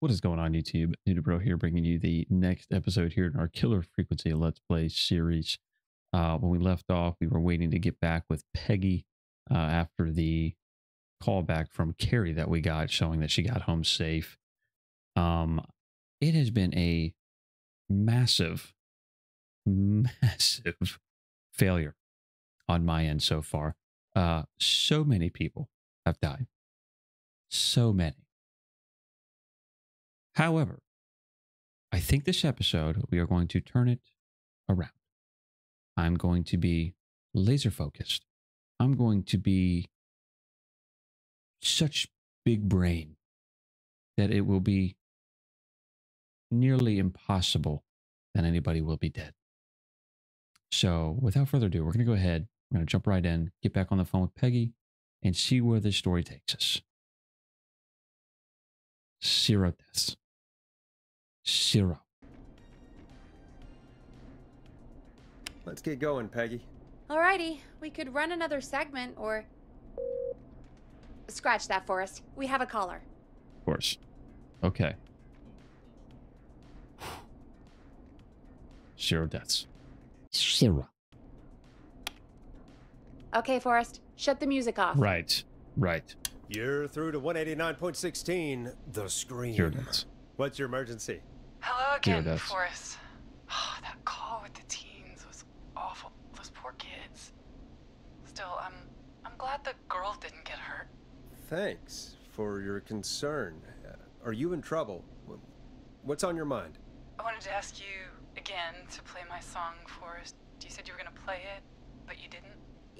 What is going on, YouTube? NEWBtoPRO here, bringing you the next episode here in our Killer Frequency Let's Play series. When we left off, we were waiting to get back with Peggy after the callback from Carrie that we got showing that she got home safe. It has been a massive failure on my end so far. So many people have died. So many. However, I think this episode, we are going to turn it around. I'm going to be laser focused. I'm going to be such big brain that it will be nearly impossible that anybody will be dead. So without further ado, we're going to go ahead. We're going to jump right in, get back on the phone with Peggy, and see where this story takes us. Zero deaths. Zero. Let's get going, Peggy. Alrighty, we could run another segment or... Scratch that, Forrest. We have a caller. Of course. Okay. Zero deaths. Zero. Okay, Forrest, shut the music off. Right, right. You're through to 189.16, The Scream. Zero deaths. What's your emergency? Hello again, Forrest. Oh, that call with the teens was awful. Those poor kids. Still, I'm glad the girl didn't get hurt. Thanks for your concern. Are you in trouble? What's on your mind? I wanted to ask you again to play my song, Forrest. You said you were going to play it, but you didn't.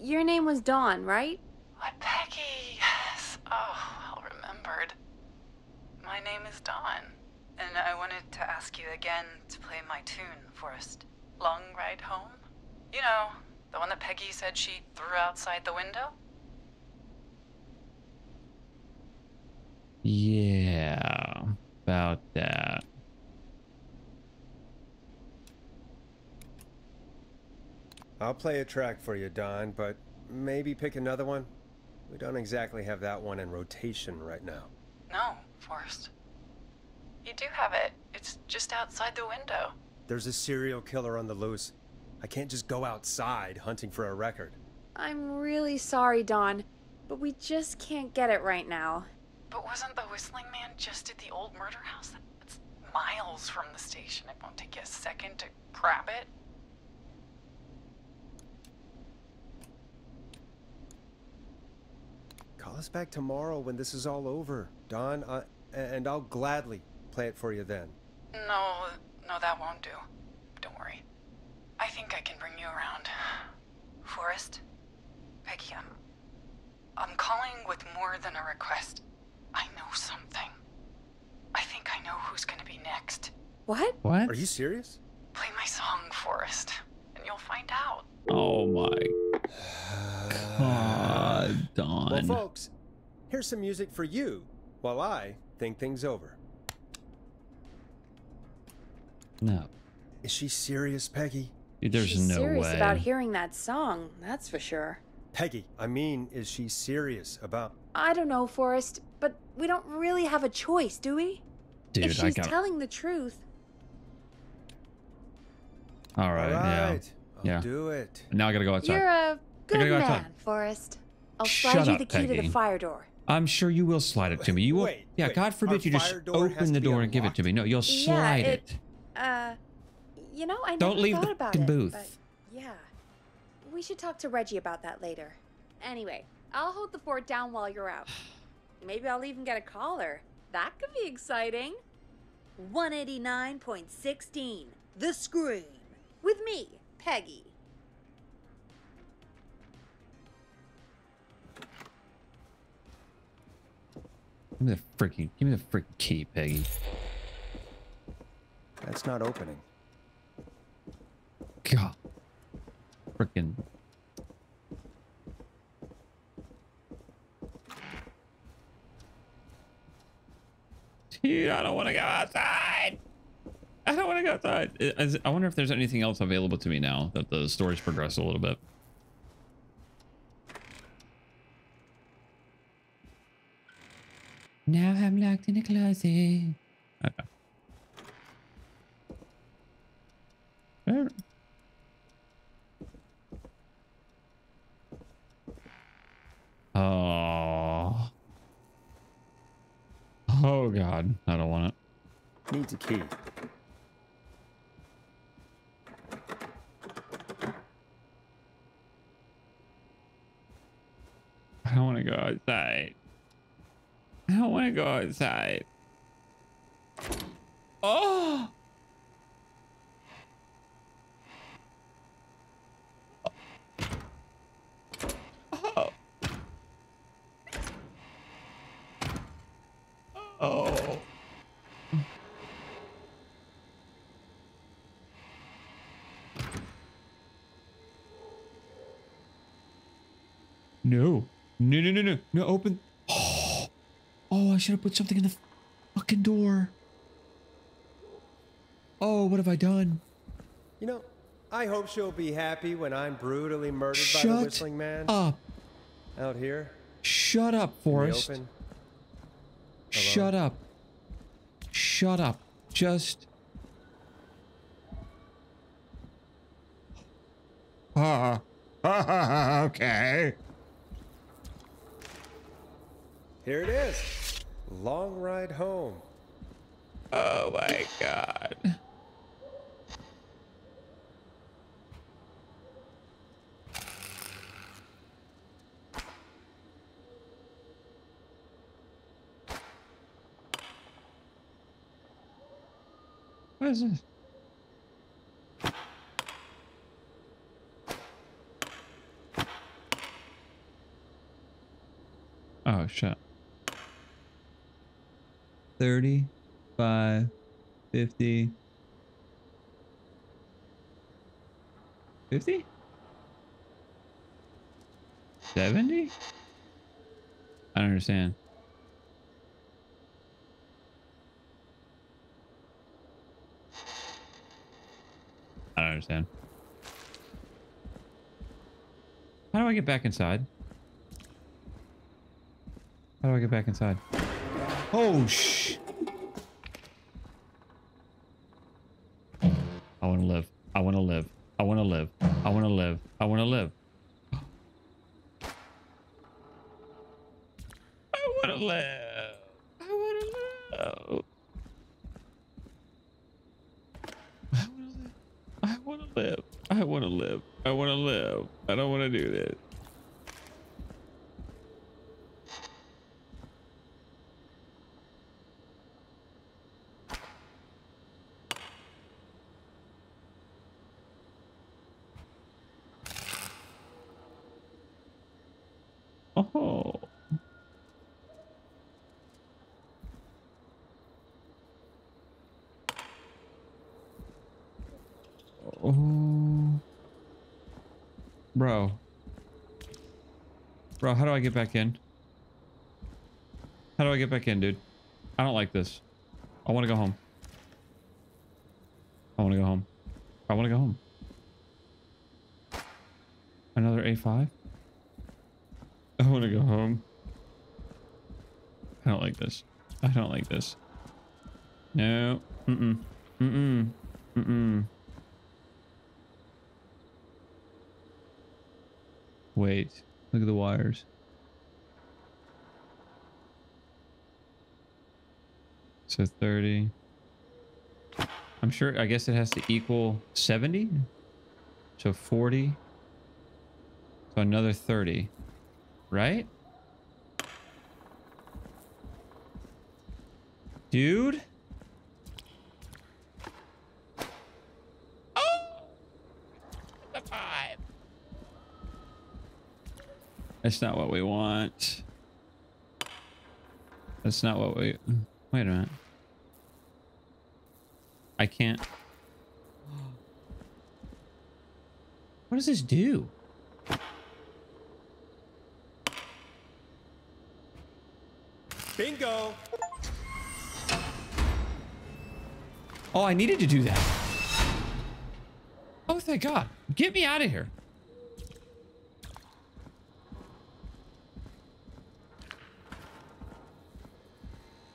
Your name was Dawn, right? What, Peggy? Yes. Oh, well remembered. My name is Dawn, and I wanted to ask you again to play my tune, Forrest. Long Ride Home? You know, the one that Peggy said she threw outside the window? Yeah, about that. I'll play a track for you, Dawn, but maybe pick another one? We don't exactly have that one in rotation right now. No, Forrest. You do have it. It's just outside the window. There's a serial killer on the loose. I can't just go outside hunting for a record. I'm really sorry, Dawn, but we just can't get it right now. But wasn't the Whistling Man just at the old murder house? That's miles from the station. It won't take you a second to grab it. Call us back tomorrow when this is all over, Dawn, and I'll gladly play it for you then. No, that won't do. Don't worry. I think I can bring you around. Forrest? Peggy, I'm calling with more than a request. I know something. I think I know who's gonna be next. What? Are you serious? Play my song, Forrest, and you'll find out. Oh my God, Dawn. Well, folks, here's some music for you while I think things over. No. Is she serious, Peggy? There's She's no serious way. About hearing that song, that's for sure. Peggy, I mean, is she serious about... I don't know, Forrest, but we don't really have a choice, do we? Dude, if she's telling the truth... All right. Yeah. Do it. Now I gotta go outside. You're a good man, Forrest. I'll slide you the key to the fire door. I'm sure you will slide it to me. You will. Yeah, God forbid you just open the door and give it to me. No, you'll slide it. You know, I never thought about it. Don't leave the booth. Yeah, we should talk to Reggie about that later. Anyway, I'll hold the fort down while you're out. Maybe I'll even get a caller. That could be exciting. 189.16, The Scream, with me, Peggy. Give me the freaking key, Peggy. That's not opening. God. Freaking. Dude, I don't want to go outside. I don't want to go outside. I wonder if there's anything else available to me now that the story's progressed a little bit. Now I'm locked in a closet. There. Oh. Oh God, I don't want it. Needs a key. I don't want to go outside. I don't want to go outside. Oh. Oh. Oh. No. No, no, no, no. No, open. Oh. Oh, I should have put something in the fucking door. Oh, what have I done? You know, I hope she'll be happy when I'm brutally murdered by the whistling man. Shut up. Out here. Shut up, Forrest. Shut up. Shut up. Just. Okay. Here it is. Long ride home. Oh my God. What is this? Oh shit. 35, 50, 50, 70. I don't understand. I don't understand. How do I get back inside? How do I get back inside? Oh shh. I want to live. I want to live. I want to live. I want to live. I want to live. I want to live. I want to live. I want to live. I want to live. I want to live. I don't want to do this. Oh. Oh. Bro. Bro, how do I get back in? How do I get back in, dude? I don't like this. I want to go home. I want to go home. I want to go home. Another A5? I want to go home. I don't like this. I don't like this. No. Mm-mm. Mm-mm. Mm-mm. Wait. Look at the wires. So 30. I'm sure, I guess it has to equal 70. So 40. So another 30. Right? Dude? Oh! The vibe. That's not what we want. That's not what we... Wait a minute. I can't... What does this do? Bingo. Oh, I needed to do that. Oh, thank God. Get me out of here.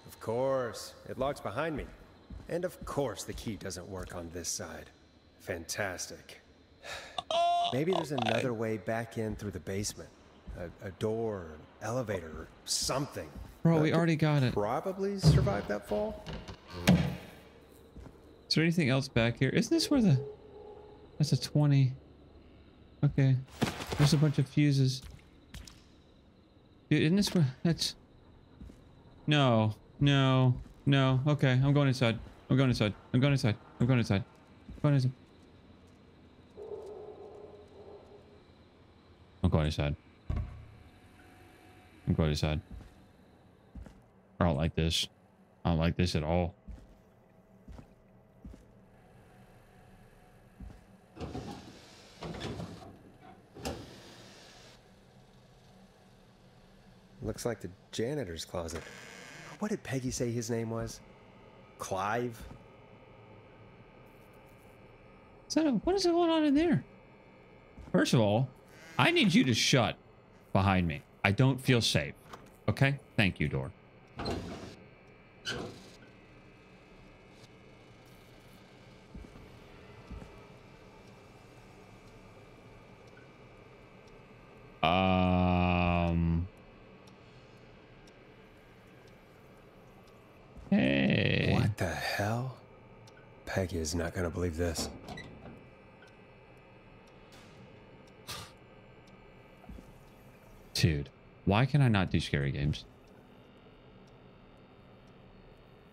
Of course. It locks behind me. And of course the key doesn't work on this side. Fantastic. Maybe there's another way back in through the basement. A door, an elevator, or something. Bro, we already got it. Probably survived that fall. Is there anything else back here? Isn't this where the... That's a 20. Okay. There's a bunch of fuses. Dude, isn't this where... That's... No. No. No. Okay, I'm going inside. I'm going inside. I'm going inside. I'm going inside. I'm going inside. I'm going inside. I'm going inside. I don't like this. I don't like this at all. Looks like the janitor's closet. What did Peggy say his name was? Clive? What is going on in there? First of all, I need you to shut behind me. I don't feel safe. Okay? Thank you, door. Hey. What the hell? Peggy is not gonna believe this. Dude, why can I not do scary games?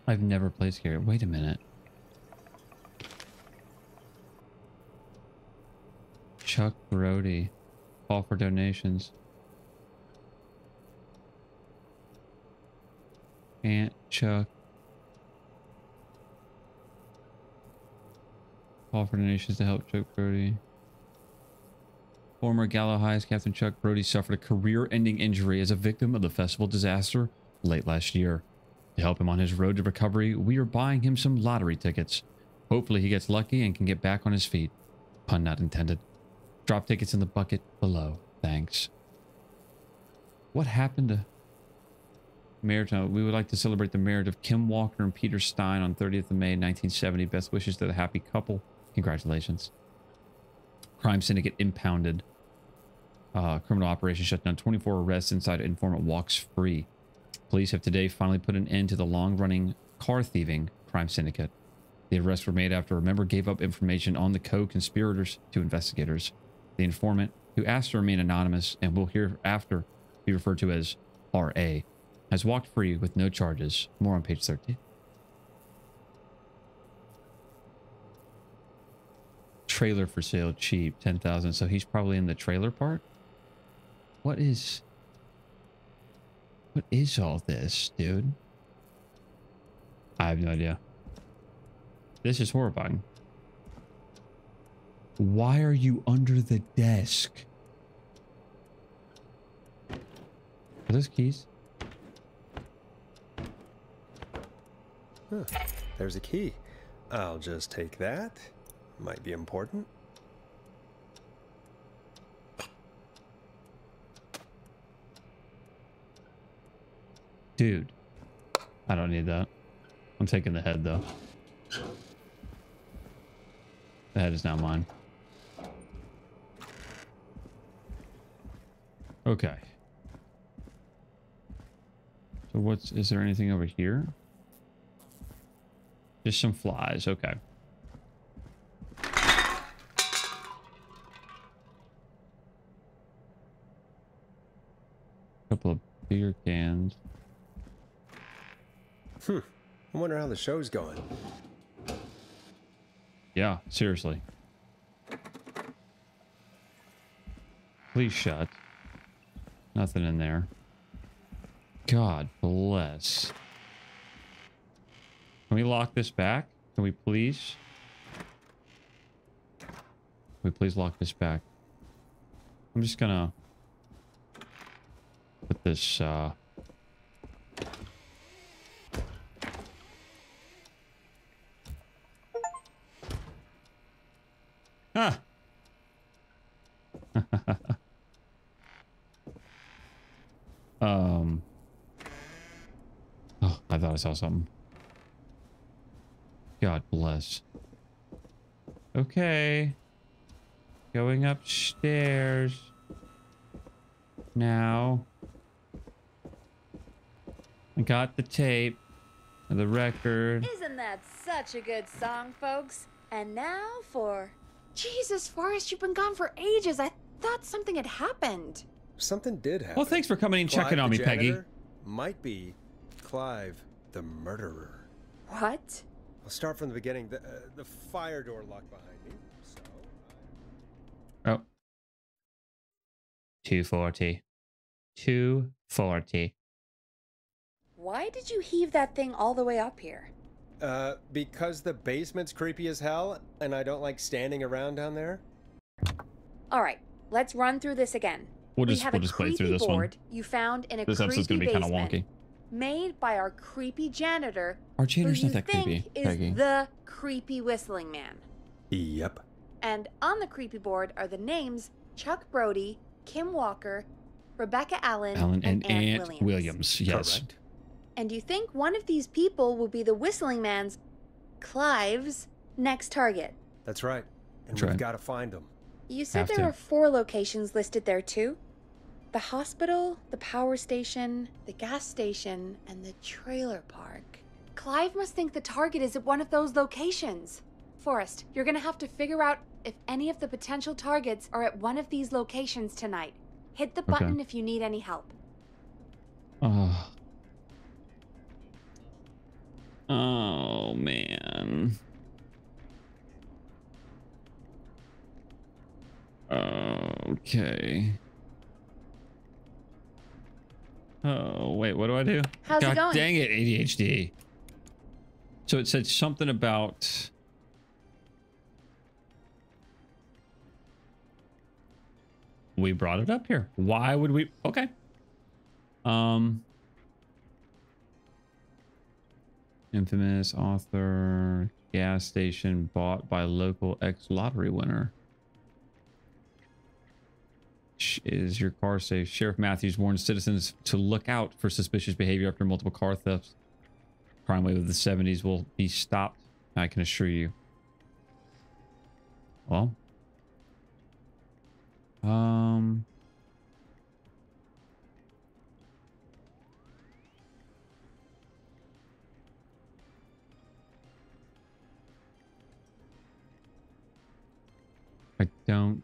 I've never played scary. Wait a minute. Chuck Brody. Call for donations. Aunt Chuck. Call for donations to help Chuck Brody. Former Gallows High's Captain Chuck Brody suffered a career-ending injury as a victim of the festival disaster late last year. To help him on his road to recovery, we are buying him some lottery tickets. Hopefully he gets lucky and can get back on his feet. Pun not intended. Drop tickets in the bucket below. Thanks. What happened to... Marriage? We would like to celebrate the marriage of Kim Walker and Peter Stein on 30th of May, 1970. Best wishes to the happy couple. Congratulations. Crime syndicate impounded. Criminal operation shut down. 24 arrests inside informant walks free. Police have today finally put an end to the long-running car thieving crime syndicate. The arrests were made after a member gave up information on the co-conspirators to investigators. The informant, who asked to remain anonymous and will hereafter be referred to as R.A., has walked free with no charges. More on page 13. Trailer for sale cheap, 10,000. So he's probably in the trailer part. What is all this, dude? I have no idea. This is horrifying. Why are you under the desk? Are those keys? Huh. There's a key. I'll just take that. Might be important. Dude, I don't need that. I'm taking the head though. The head is not mine. Okay. So is there anything over here? Just some flies. Okay. Couple of beer cans. I wonder how the show's going. Yeah, seriously. Please shut. Nothing in there. God bless. Can we lock this back? Can we please? Can we please lock this back? I'm just gonna put this, I thought I saw something. God bless. Okay. Going upstairs. Now. I got the tape. The record. Isn't that such a good song, folks? And now for... Jesus, Forrest, you've been gone for ages. I thought something had happened. Something did happen. Well, thanks for coming and checking on me, Peggy. Might be Clive, the murderer. What? I'll start from the beginning. The fire door locked behind me, so... Oh. 240. 240. Why did you heave that thing all the way up here? Because the basement's creepy as hell, and I don't like standing around down there. All right, let's run through this again. We'll just play through this one. You found in a this episode's gonna be kind of wonky. Made by our creepy janitor. Our janitor's not that creepy. Is Peggy. The creepy whistling man. Yep. And on the creepy board are the names Chuck Brody, Kim Walker, Rebecca Allen, and Aunt Williams. Yes. Correct. And you think one of these people will be the whistling man's, Clive's, next target. That's right. And we've got to find them. You said there are 4 locations listed there too? The hospital, the power station, the gas station, and the trailer park. Clive must think the target is at one of those locations. Forrest, you're going to have to figure out if any of the potential targets are at one of these locations tonight. Hit the button if you need any help. Oh, man. Okay. Oh, wait, what do I do? How's it going? Dang it, ADHD. So it said something about... We brought it up here. Why would we... Okay. Infamous author, gas station bought by local ex-lottery winner. Is your car safe? Sheriff Matthews warns citizens to look out for suspicious behavior after multiple car thefts. Crime wave of the 70s will be stopped, I can assure you. Well. I don't.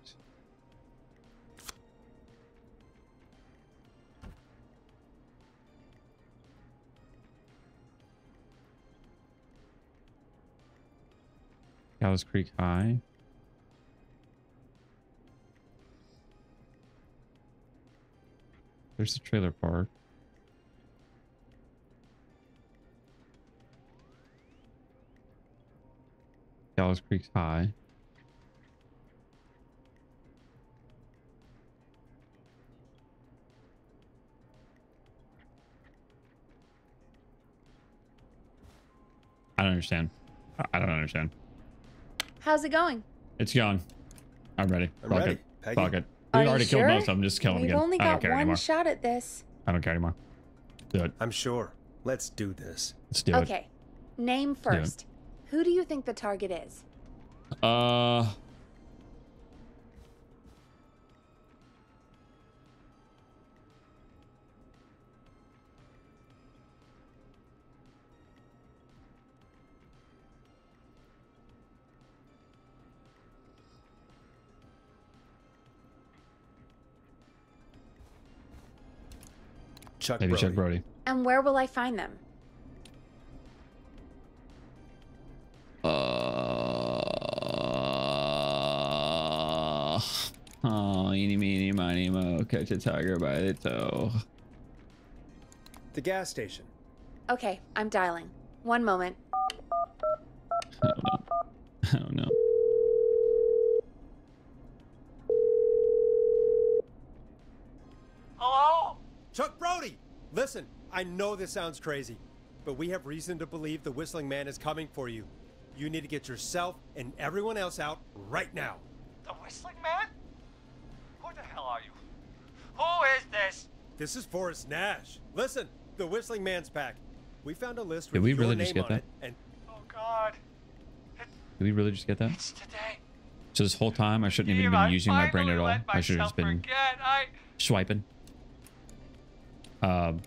Dallas Creek High. There's the trailer park. Dallas Creek High. I don't understand. I don't understand. How's it going? It's gone. I'm ready. Fuck it. We've already killed most of them. Just kill them again. I don't care anymore. We've only got one shot at this. I don't care anymore. Do it. I'm sure. Let's do this. Let's do it. Okay. Name first. Who do you think the target is? Chuck Brody. And where will I find them? Oh, eeny, meeny, miny, mo, catch a tiger by the toe. The gas station. Okay, I'm dialing. One moment. I don't know. I don't know. Chuck Brody! Listen, I know this sounds crazy, but we have reason to believe the whistling man is coming for you. You need to get yourself and everyone else out right now. The whistling man? Who the hell are you? Who is this? This is Forrest Nash. Listen, the whistling man's back. We found a list. Did we really just get that? Oh God. Did we really just get that? It's today. So this whole time I shouldn't even have been using my brain at all. I should have just been swiping. Quit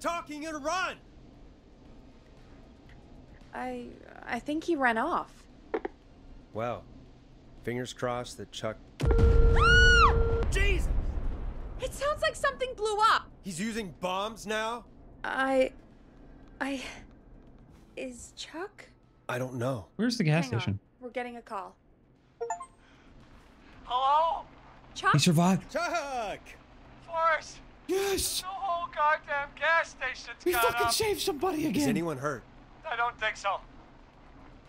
talking and run. I think he ran off. Well, fingers crossed that Chuck. Jesus! It sounds like something blew up. He's using bombs now? Is Chuck? I don't know. Where's the gas station? We're getting a call. Hello? Chuck? He survived. Chuck! Forrest! Yes! The whole goddamn gas station's gone up. We fucking saved somebody again. Is anyone hurt? I don't think so.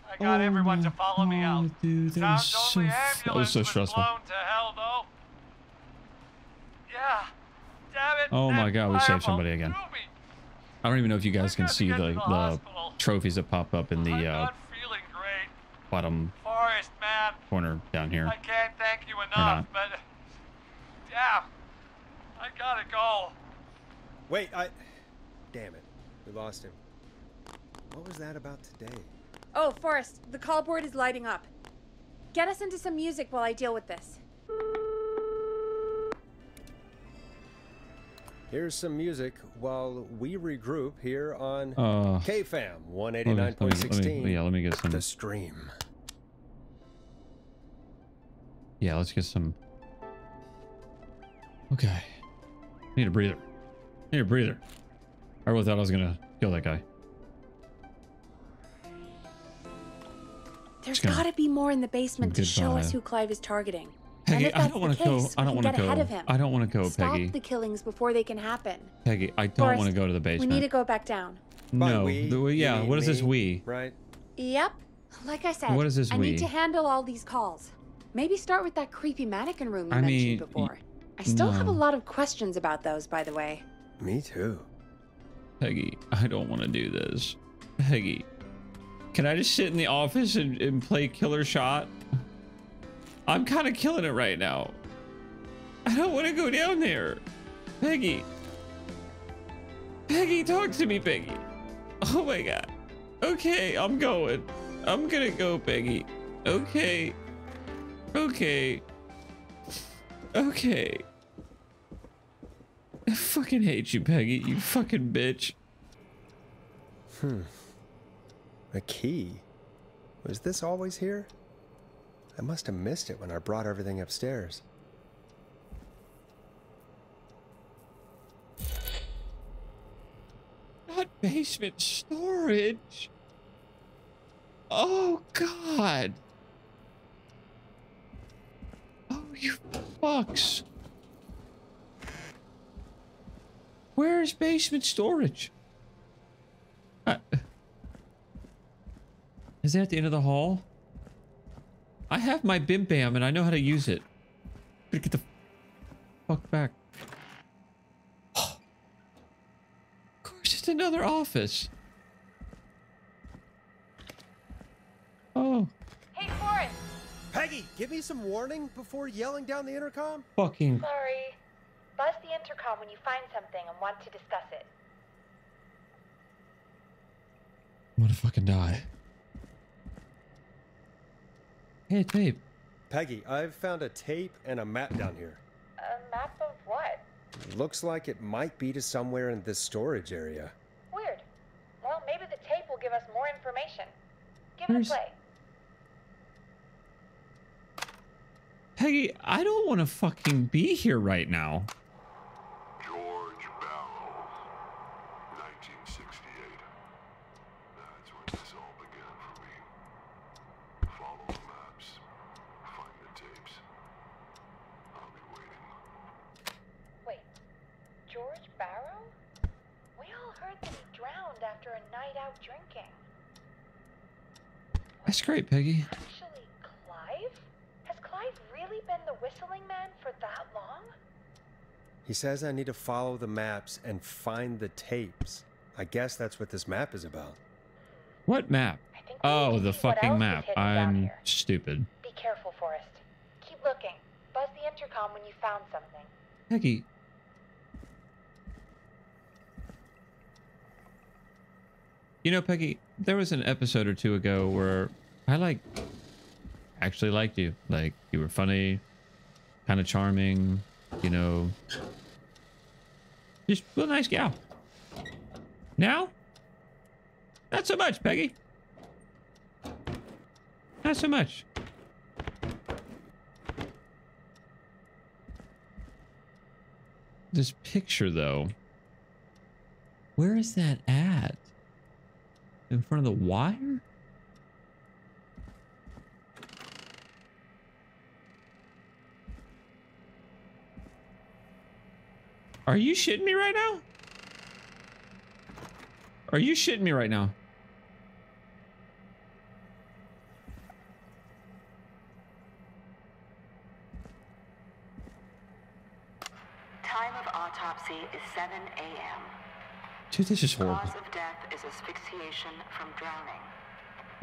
I got everyone to follow me out. Dude, that was so stressful. To hell, though. Yeah. Damn it, oh my God, we saved somebody again. I don't even know if you guys can see the trophies that pop up in the bottom Forrest, man, corner down here. I can't thank you enough, but yeah, I gotta go. Wait, damn it, we lost him. What was that about today? Oh, Forrest, the call board is lighting up. Get us into some music while I deal with this. Here's some music while we regroup here on KFAM 189.16. Yeah, let me get some. The stream. Yeah, let's get some. Okay. Need a breather. Need a breather. I really thought I was gonna kill that guy. There's gotta be more in the basement to show us who Clive is targeting. Peggy, I don't want to go. I don't want to go. I don't want to go, Peggy. Stop the killings before they can happen. Peggy, I don't want to go to the basement. We need to go back down. No. Yeah. What is this? We. Right. Yep. Like I said. What is this? We. I need to handle all these calls. Maybe start with that creepy mannequin room you mentioned before. I still have a lot of questions about those, by the way. Me too. Peggy, I don't want to do this. Peggy, can I just sit in the office and play Killer Shot? I'm kind of killing it right now. I don't want to go down there. Peggy. Peggy, talk to me, Peggy. Oh my God. Okay, I'm going. I'm gonna go, Peggy. Okay. Okay. Okay. I fucking hate you, Peggy, you fucking bitch. A key? Was this always here? I must have missed it when I brought everything upstairs. Not basement storage. Oh God. Oh, you fucks. Where is basement storage? Is that at the end of the hall? I have my Bim Bam and I know how to use it. Gotta get the fuck back. Oh. Of course, it's another office. Oh. Hey, Forrest. Peggy, give me some warning before yelling down the intercom. Fucking. Sorry. Buzz the intercom when you find something and want to discuss it. I'm gonna fucking die. Hey, tape. Peggy, I've found a tape and a map down here. A map of what? Looks like it might be to somewhere in this storage area. Weird. Well, maybe the tape will give us more information. Give it a play. Peggy, I don't want to fucking be here right now. George Barrow, 1968. That's where this all began for me. Find the tapes. I'll be waiting. Wait, George Barrow? We all heard that he drowned after a night out drinking. That's great, Peggy. Actually, Clive? Has Clive really been the whistling man for that long? He says I need to follow the maps and find the tapes. I guess that's what this map is about. What map? Oh, the fucking map. I'm stupid. Be careful, Forrest. Keep looking. Buzz the intercom you found something. Peggy. You know, Peggy, there was an episode or two ago where I actually liked you. Like, you were funny, kind of charming, you know, just a nice gal. Now, not so much, Peggy. Not so much. This picture, though, where is that at? In front of the wire? Are you shitting me right now? Are you shitting me right now? Time of autopsy is 7 a.m. Dude, this is horrible. Cause of death is asphyxiation from drowning.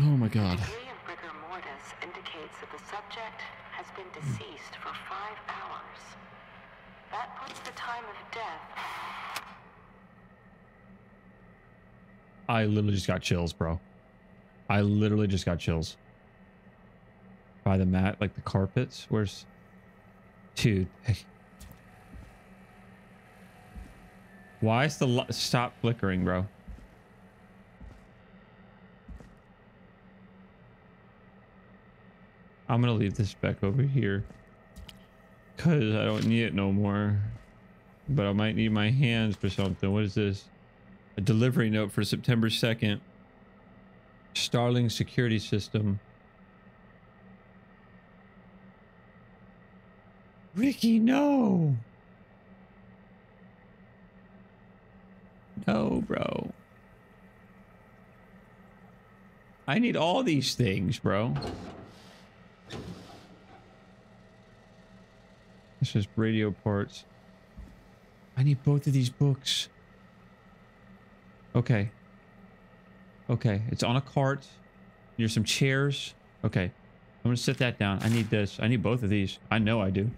Oh my God. The degree of rigor mortis indicates that the subject has been deceased for 5 hours. That puts the time of death. I literally just got chills, bro. I literally just got chills. By the mat, like the carpets. Where's... Dude. Why is the light... Stop flickering, bro. I'm gonna leave this back over here. Because I don't need it no more. But I might need my hands for something. What is this? A delivery note for September 2nd. Starling security system. Ricky, no! No, bro. I need all these things, bro. It's just radio parts. I need both of these books. Okay. Okay. It's on a cart. Near some chairs. Okay. I'm gonna set that down. I need this. I need both of these. I know I do.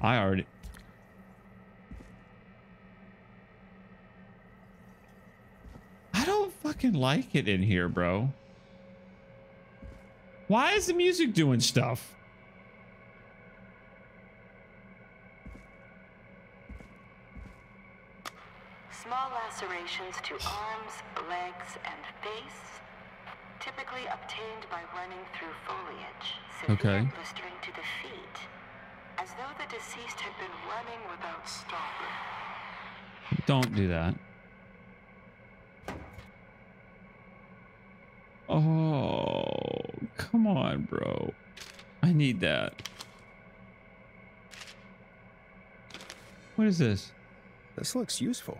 I already... fucking like it in here, bro. Why is the music doing stuff? Small lacerations to arms, legs, and face, typically obtained by running through foliage. Severe blistering to the feet, as though the deceased had been running without stopping. Don't do that. Oh, come on, bro. I need that. What is this? This looks useful.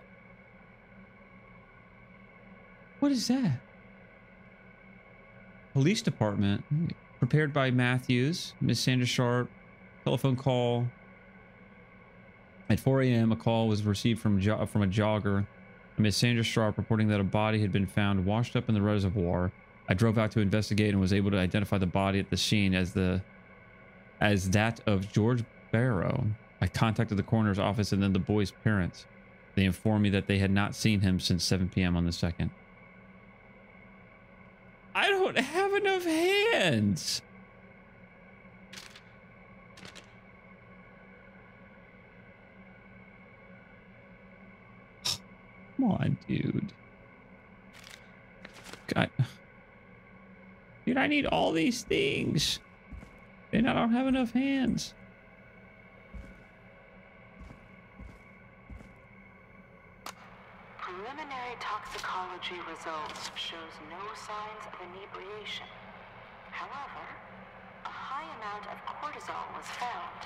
What is that? Police department. Prepared by Matthews, Miss Sandra Sharp. Telephone call. At 4 a.m., a call was received from a jogger. Miss Sandra Sharp reporting that a body had been found washed up in the reservoir. I drove out to investigate and was able to identify the body at the scene as that of George Barrow. I contacted the coroner's office and then the boy's parents. They informed me that they had not seen him since 7 p.m. on the 2nd. I don't have enough hands. Come on, dude. God. Dude, I need all these things. And I don't have enough hands. Preliminary toxicology results shows no signs of inebriation. However, a high amount of cortisol was found,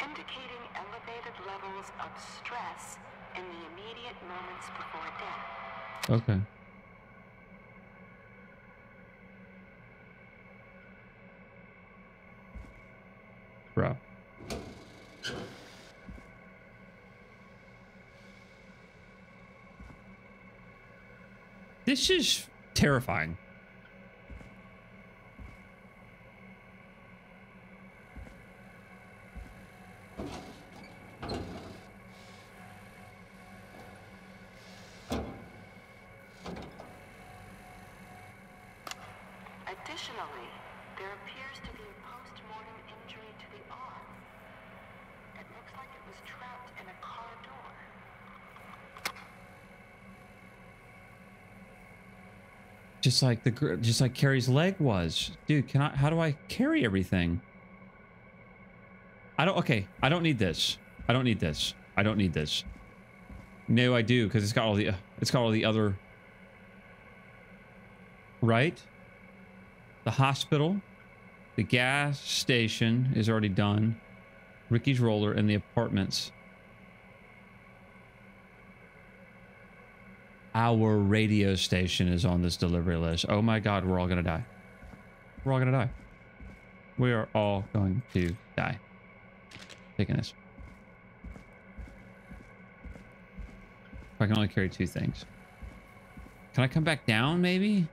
indicating elevated levels of stress in the immediate moments before death. Okay. Bro. This is terrifying. Additionally, there appears to be a post-mortem injury to the arm. It looks like it was trapped in a car door. Just like Carrie's leg was. Dude, how do I carry everything? I don't need this. I don't need this. No, I do, because it's got all the other, right? The hospital, the gas station is already done. Ricky's roller and the apartments. Our radio station is on this delivery list. Oh my God, we're all gonna die. We're all gonna die. We are all going to die. Taking this. I can only carry two things. Can I come back down, maybe?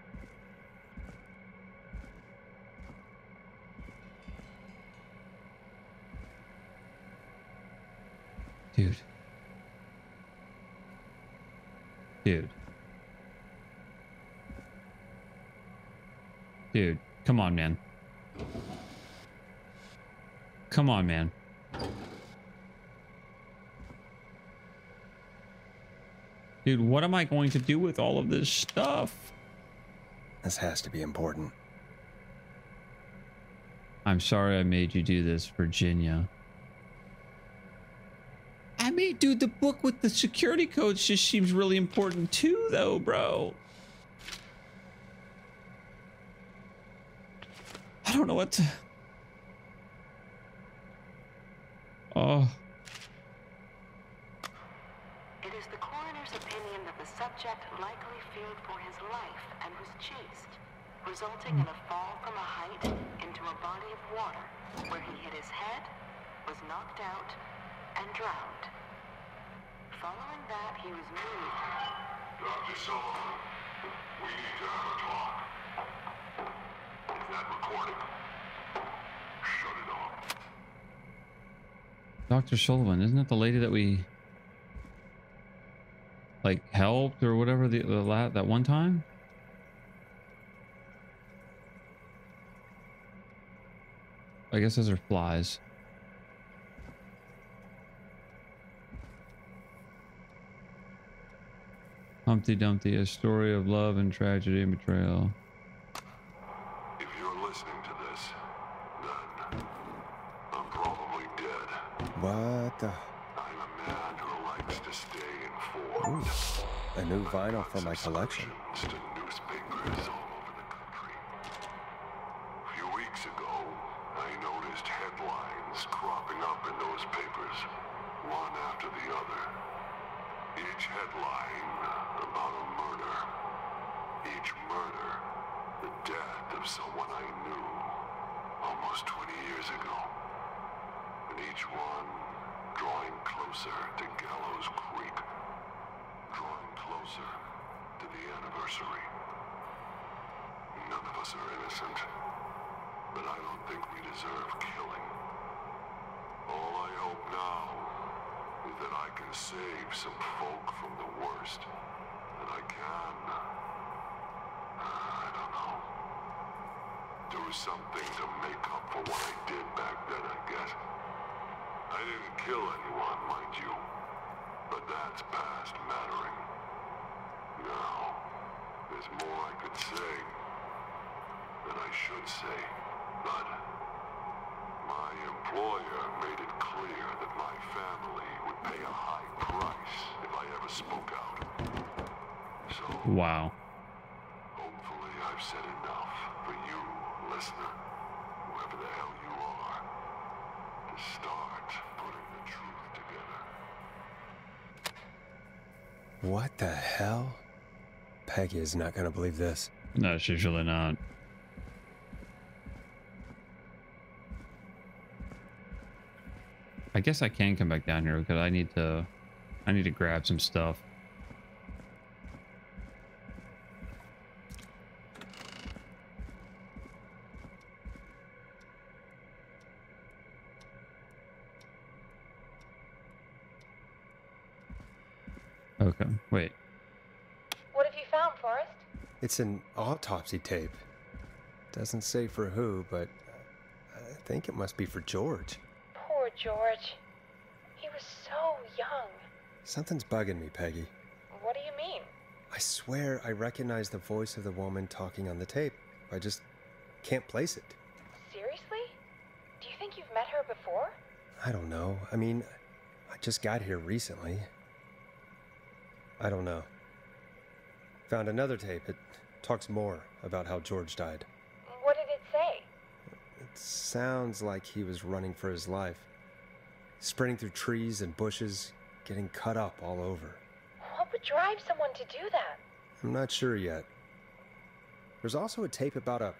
Dude, come on, man. Come on, man. Dude, what am I going to do with all of this stuff? This has to be important. I'm sorry I made you do this, Virginia. I mean, dude, the book with the security codes just seems really important too, though, bro. I don't know what to... Oh... likely feared for his life and was chased, resulting in a fall from a height into a body of water where he hit his head, was knocked out, and drowned. Following that, he was moved. Dr. Sullivan, we need to have a talk. Is that recording? Shut it off. Dr. Sullivan, isn't that the lady that we... like helped or whatever that one time? I guess those are flies. Humpty Dumpty, a story of love and tragedy and betrayal. If you're listening to this, then I'm probably dead. What the... Ooh, a new vinyl for my collection. A few weeks ago, I noticed headlines cropping up in those papers, one after the other. Each headline about a murder. Each murder, the death of someone I knew almost 20 years ago. And each one drawing closer to Gallows Creek. Drawing closer to the anniversary. None of us are innocent, but I don't think we deserve killing. All I hope now is that I can save some folk from the worst. And I can... I don't know. Do something to make up for what I did back then, I guess. I didn't kill anyone, mind you. But that's past mattering. Now, there's more I could say than I should say, but my employer made it clear that my family would pay a high price if I ever spoke out. So, wow. Hopefully I've said enough for you, listener, whoever the hell you are, to start putting the truth together. What the hell? Peggy is not gonna believe this. No, she's really not. I guess I can come back down here because I need to grab some stuff. Okay, wait. What have you found, Forrest? It's an autopsy tape. Doesn't say for who, but I think it must be for George. Poor George. He was so young. Something's bugging me, Peggy. What do you mean? I swear I recognize the voice of the woman talking on the tape. I just can't place it. Seriously? Do you think you've met her before? I don't know. I mean, I just got here recently. I don't know. Found another tape. It talks more about how George died. What did it say? It sounds like he was running for his life. Sprinting through trees and bushes, getting cut up all over. What would drive someone to do that? I'm not sure yet. There's also a tape about a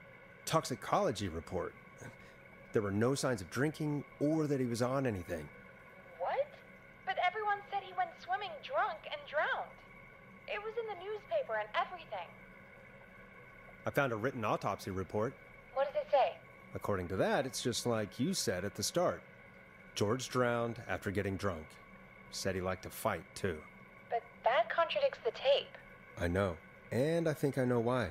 toxicology report. There were no signs of drinking or that he was on anything. What? But everyone said he went swimming drunk and drowned. It was in the newspaper and everything. I found a written autopsy report. What does it say? According to that, it's just like you said at the start. George drowned after getting drunk. Said he liked to fight, too. But that contradicts the tape. I know. And I think I know why.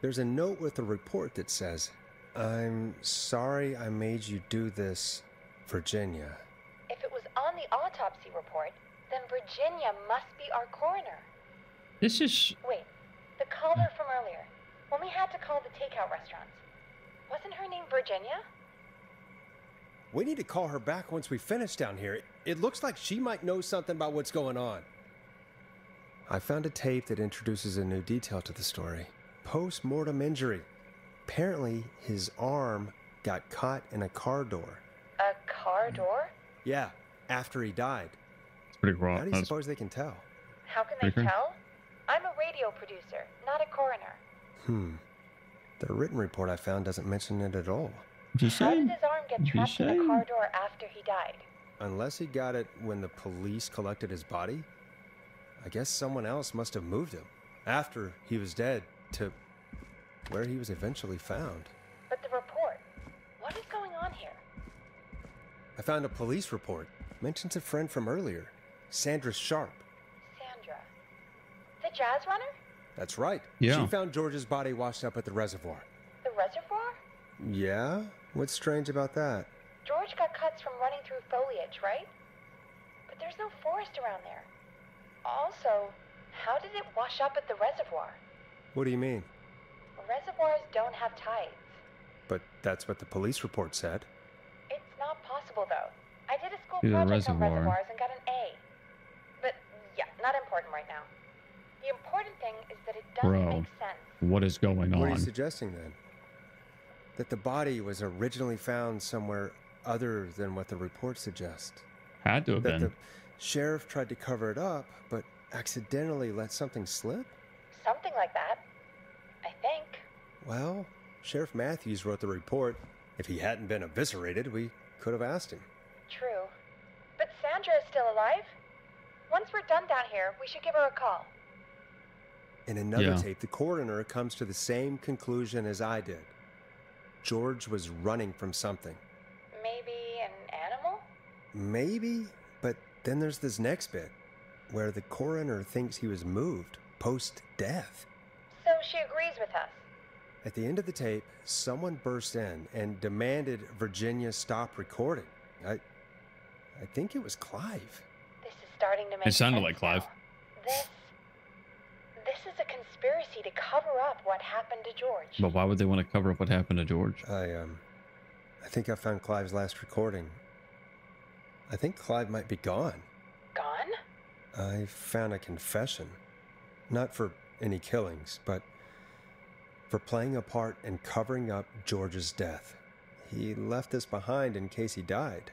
There's a note with the report that says, "I'm sorry I made you do this, Virginia." If it was on the autopsy report, then Virginia must be our coroner. This is... Wait, the caller from earlier, when we had to call the takeout restaurants, wasn't her name Virginia? We need to call her back once we finish down here. It looks like she might know something about what's going on. I found a tape that introduces a new detail to the story. Post-mortem injury. Apparently, his arm got caught in a car door. A car door? Yeah, after he died. It's pretty raw. How do you suppose they can tell? How can they tell? I'm a radio producer, not a coroner. The written report I found doesn't mention it at all. How did his arm get trapped in a car door after he died? Unless he got it when the police collected his body? I guess someone else must have moved him after he was dead to where he was eventually found. But the report, what is going on here? I found a police report. Mentions a friend from earlier, Sandra Sharp. Jazz runner? That's right. Yeah. She found George's body washed up at the reservoir. The reservoir? Yeah? What's strange about that? George got cuts from running through foliage, right? But there's no forest around there. Also, how did it wash up at the reservoir? What do you mean? Reservoirs don't have tides. But that's what the police report said. It's not possible, though. I did a school project on reservoirs and got an A. But, yeah, not important right now. The important thing is that it doesn't make sense. What is going on? What are you suggesting then? That the body was originally found somewhere other than what the report suggests. Had to have been. That the sheriff tried to cover it up, but accidentally let something slip? Something like that, I think. Well, Sheriff Matthews wrote the report. If he hadn't been eviscerated, we could have asked him. True. But Sandra is still alive? Once we're done down here, we should give her a call. In another tape, the coroner comes to the same conclusion as I did. George was running from something. Maybe an animal? Maybe, but then there's this next bit, where the coroner thinks he was moved post-death. So she agrees with us. At the end of the tape, someone burst in and demanded Virginia stop recording. I think it was Clive. This is starting to make sense. It sounded like Clive. This is a conspiracy to cover up what happened to George. But why would they want to cover up what happened to George? I think I found Clive's last recording. I think Clive might be gone. Gone? I found a confession. Not for any killings, but for playing a part in covering up George's death. He left this behind in case he died.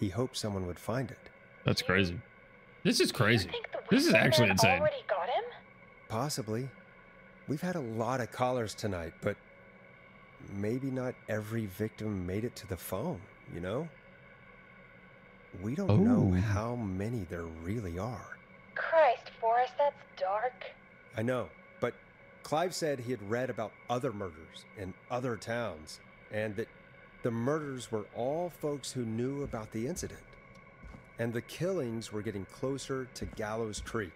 He hoped someone would find it. That's crazy. This is crazy. This is actually insane. Already got him? Possibly. We've had a lot of callers tonight, but maybe not every victim made it to the phone, you know? We don't know how many there really are. Christ, Forrest, that's dark. I know, but Clive said he had read about other murders in other towns, and that the murders were all folks who knew about the incident. And the killings were getting closer to Gallows Creek.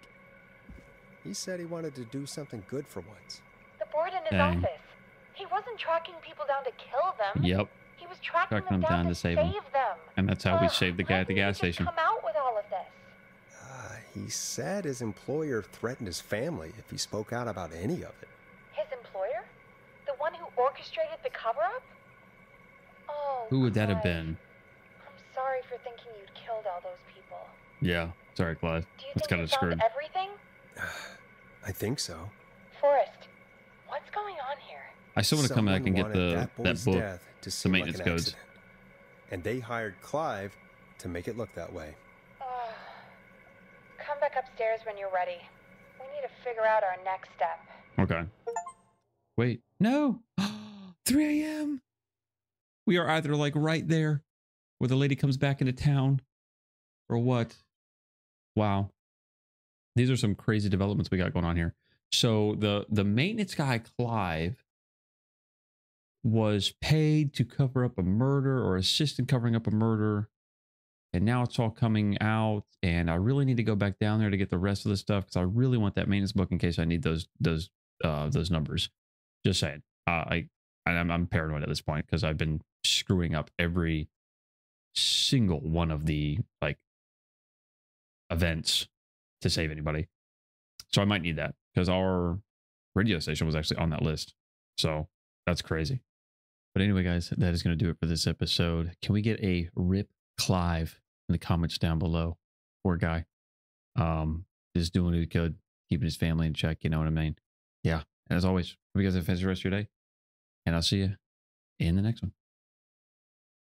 He said he wanted to do something good for once. The board in his office. He wasn't tracking people down to kill them. Yep. He was tracking them down to save them. And that's how we saved the guy at the gas station. Come out with all of this. He said his employer threatened his family if he spoke out about any of it. His employer? The one who orchestrated the cover-up? Oh, who would that have been? I'm sorry for thinking you'd killed all those people. Yeah, sorry, Clive. That's kind of screwed. Everything? I think so. Forrest, what's going on here? I still want to come back and get that book, the maintenance codes. And they hired Clive to make it look that way. Come back upstairs when you're ready. We need to figure out our next step. Okay. Wait, no. 3 a.m. We are either like right there where the lady comes back into town or what? Wow. These are some crazy developments we got going on here. So the maintenance guy, Clive, was paid to cover up a murder or assist in covering up a murder. And now it's all coming out. And I really need to go back down there to get the rest of the stuff because I really want that maintenance book in case I need those numbers. Just saying. I'm paranoid at this point because I've been screwing up every single one of the like events to save anybody. So I might need that because our radio station was actually on that list. So that's crazy. But anyway, guys, that is going to do it for this episode. Can we get a RIP Clive in the comments down below? Poor guy. Just doing what he could, keeping his family in check. You know what I mean? Yeah. And as always, hope you guys have a fantastic rest of your day. And I'll see you in the next one.